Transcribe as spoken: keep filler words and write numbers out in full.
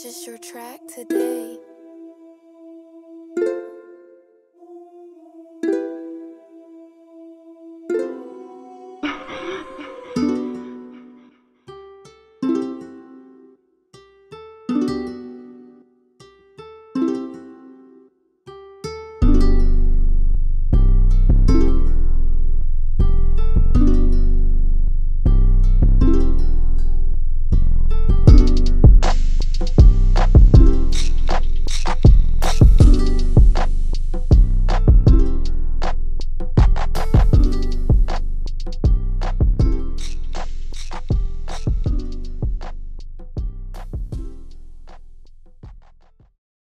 purchase your track today.